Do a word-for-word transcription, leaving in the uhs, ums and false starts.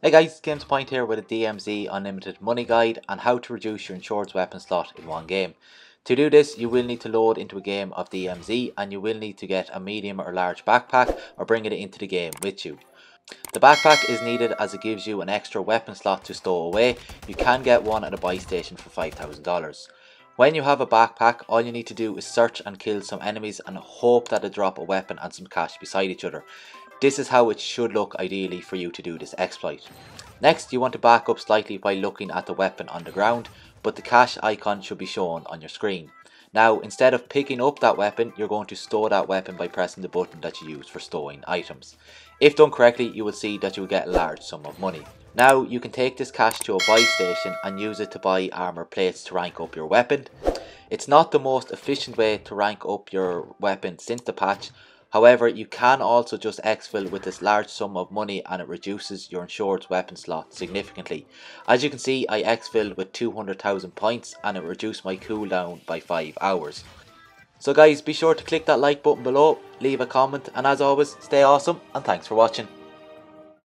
Hey guys, GamesPoint here with a D M Z Unlimited Money Guide on how to reduce your insurance weapon slot in one game. To do this, you will need to load into a game of D M Z and you will need to get a medium or large backpack or bring it into the game with you. The backpack is needed as it gives you an extra weapon slot to stow away. You can get one at a buy station for five thousand dollars. When you have a backpack, all you need to do is search and kill some enemies and hope that they drop a weapon and some cash beside each other. This is how it should look ideally for you to do this exploit. Next, you want to back up slightly by looking at the weapon on the ground, but the cash icon should be shown on your screen. Now, instead of picking up that weapon, you're going to store that weapon by pressing the button that you use for stowing items. If done correctly, you will see that you will get a large sum of money. Now, you can take this cash to a buy station and use it to buy armor plates to rank up your weapon. It's not the most efficient way to rank up your weapon since the patch. However, you can also just exfil with this large sum of money and it reduces your insurance weapon slot significantly. As you can see, I exfilled with two hundred thousand points and it reduced my cooldown by five hours. So guys, be sure to click that like button below, leave a comment, and as always, stay awesome and thanks for watching.